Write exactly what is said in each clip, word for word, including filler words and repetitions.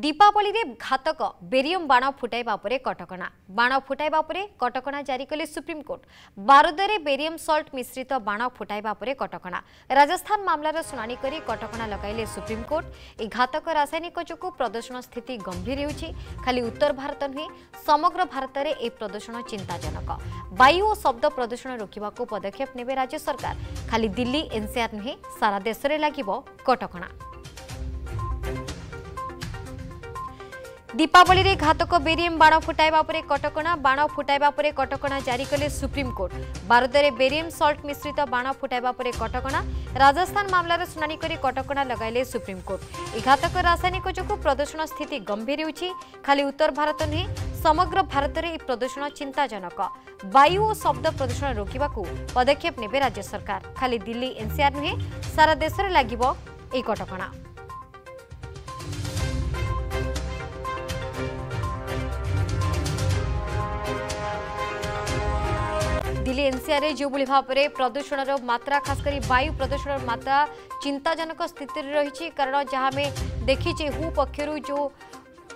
दीपावली रे घातक बेरियम बाण फुटाइबा परे कटकणा बाण फुटाइबा परे कटकणा जारी कले सुप्रीम कोर्ट। बारूद रे बेरियम सॉल्ट मिश्रित बाण फुटाइबा परे कटकणा। राजस्थान मामलार सुनानी करी कटकणा लगाइले सुप्रीम कोर्ट। ए घातक रासायनिक जोगु प्रदूषण स्थिति गंभीर होउछि। खाली उत्तर भारत नुहे समग्र भारत रे ए प्रदूषण चिंताजनक। वायु और शब्द प्रदूषण रोकिबाकू पदक्षेप नेबे राज्य सरकार। खाली दिल्ली एनसीआर नुहे सारा देश रे लागिबो कटकणा। दीपावली रे घातक बेरियम बाण फुटाइबा परे कटकणा बाण फुटाइबा परे कटकणा जारी कले सुप्रीम कोर्ट। बारूद रे बेरियम सॉल्ट मिश्रित बाण फुटाइबा परे कटकणा। राजस्थान मामलार सुनानी करी कटकणा लगाइले सुप्रीम कोर्ट। ए घातक रासायनिक जोगु प्रदूषण स्थिति गंभीर होउछि। खाली उत्तर भारत नुहे समग्र भारत रे ए प्रदूषण चिंताजनक। वायु और शब्द प्रदूषण रोकिबाकू पदक्षेप नेबे राज्य सरकार। खाली दिल्ली एनसीआर नुहे सारा देश रे लागिबो ए कटकणा। दिल्ली एनसीआर जो भाव में प्रदूषण मात्रा खासकर वायु प्रदूषण मात्रा चिंताजनक स्थिति रही। कारण जहाँ आम देखीचे हु पक्षर जो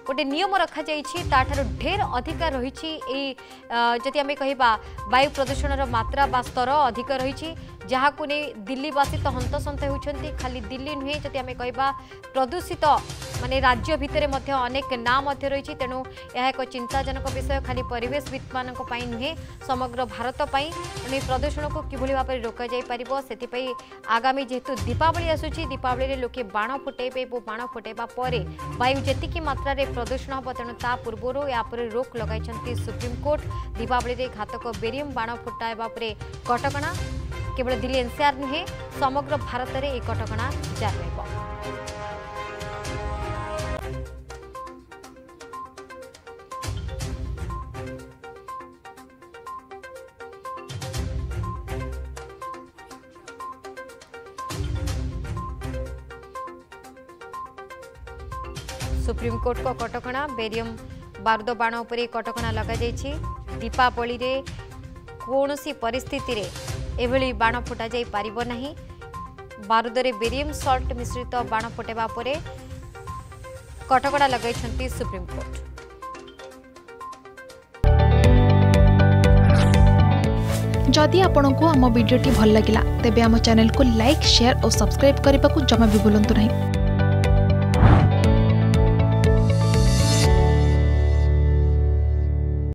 गोटे नियम रखा जाठार ढेर अधिक रही। जदि आम कहवा वायु प्रदूषण मात्रा बा स्तर अधिक रही जहाँ को नहीं दिल्लीवासी तो हंतसंत होती। खाली दिल्ली नुहे जदि आम कहवा प्रदूषित माने राज्य भितर अनेक नाम रही। तेणु यह एक चिंताजनक विषय। खाली परिवेशविद मानक पई नुहे समग्र भारत पई प्रदूषण को किभली भाव में रोक जाई पारिबो सेतिपई आगामी जेहेतु दीपावली आसुची। दीपावली रे लोके बाण फुटाइबे और बाण फुटाइबा परे वायु जेतिकी मात्रा रे प्रदूषण हो तेणु ता पूर्व या पर रोक लगाइछंती सुप्रीम कोर्ट। दीपावली रे घातक बेरियम बाण फुटाइबा परे कटकणा। केवल दिल्ली एनसीआर नुहे समग्र भारत रे ए कटकणा जारी रहइबो। सुप्रीम कोर्ट को कटकणा बेरियम बारूद बाण उपर कटकणा लगाई। दीपावली रे कौन सी परिस्थिति रे एभली बाण फुटा जाई पारिबो नाही। बारूद रे बेरियम सॉल्ट मिश्रित बाण फुटाइबा परे कटकणा लगाई सुप्रीम कोर्ट। जदि आपंक आम भिडी भल लगा तेब आम चैनल को लाइक शेयर और सब्सक्राइब करने को जमा भी बुलां नहीं।